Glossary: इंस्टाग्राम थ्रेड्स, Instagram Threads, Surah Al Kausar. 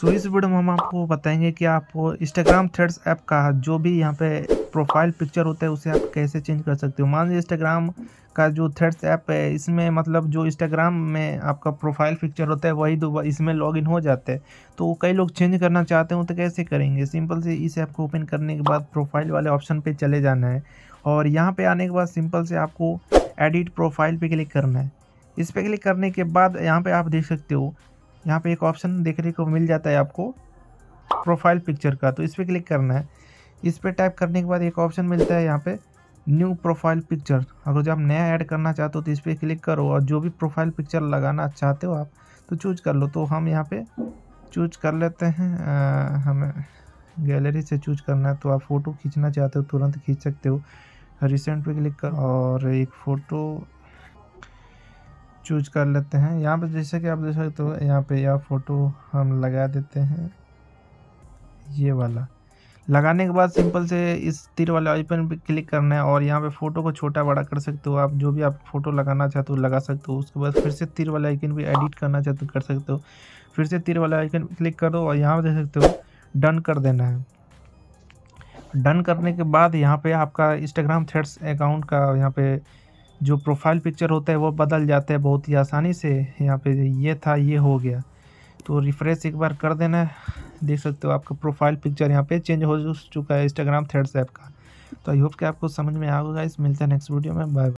सो इस वीडियो में हम आपको बताएंगे कि आप इंस्टाग्राम थ्रेड्स ऐप का जो भी यहाँ पे प्रोफाइल पिक्चर होता है उसे आप कैसे चेंज कर सकते हो। मान लीजिए इंस्टाग्राम का जो थ्रेड्स ऐप है इसमें मतलब जो इंस्टाग्राम में आपका प्रोफाइल पिक्चर होता है वही दो इसमें लॉगिन हो जाता है, तो कई लोग चेंज करना चाहते हो तो कैसे करेंगे। सिंपल से इस ऐप को ओपन करने के बाद प्रोफाइल वाले ऑप्शन पर चले जाना है और यहाँ पर आने के बाद सिंपल से आपको एडिट प्रोफाइल पर क्लिक करना है। इस पर क्लिक करने के बाद यहाँ पर आप देख सकते हो, यहाँ पे एक ऑप्शन देखने को मिल जाता है आपको प्रोफाइल पिक्चर का, तो इस पर क्लिक करना है। इस पर टाइप करने के बाद एक ऑप्शन मिलता है यहाँ पे न्यू प्रोफाइल पिक्चर। अगर जब आप नया ऐड करना चाहते हो तो इस पर क्लिक करो और जो भी प्रोफाइल पिक्चर लगाना चाहते हो आप तो चूज कर लो। तो हम यहाँ पे चूज कर लेते हैं, हमें गैलरी से चूज करना है। तो आप फ़ोटो खींचना चाहते हो तुरंत खींच सकते हो, रिसेंट पर क्लिक करो और एक फ़ोटो चूज कर लेते हैं। यहाँ पे जैसे कि आप देख सकते हो यहाँ पे यह फ़ोटो हम लगा देते हैं, ये वाला। लगाने के बाद सिंपल से इस तीर वाले आइकन पे क्लिक करना है और यहाँ पे फ़ोटो को छोटा बड़ा कर सकते हो। आप जो भी आप फ़ोटो लगाना चाहते हो लगा सकते हो। उसके बाद फिर से तीर वाले आइकन पे एडिट करना चाहते हो कर सकते हो, फिर से तीर वाले आइकन पर क्लिक करो और यहाँ पर देख सकते हो डन कर देना है। डन करने के बाद यहाँ पर आपका इंस्टाग्राम थ्रेड्स अकाउंट का यहाँ पर जो प्रोफाइल पिक्चर होता है वो बदल जाता है बहुत ही आसानी से। यहाँ पे ये था ये हो गया, तो रिफ़्रेश एक बार कर देना। देख सकते हो आपका प्रोफाइल पिक्चर यहाँ पे चेंज हो चुका है इंस्टाग्राम थ्रेड्स ऐप का। तो आई होप कि आपको समझ में आ होगा। इस मिलते हैं नेक्स्ट वीडियो में, बाय।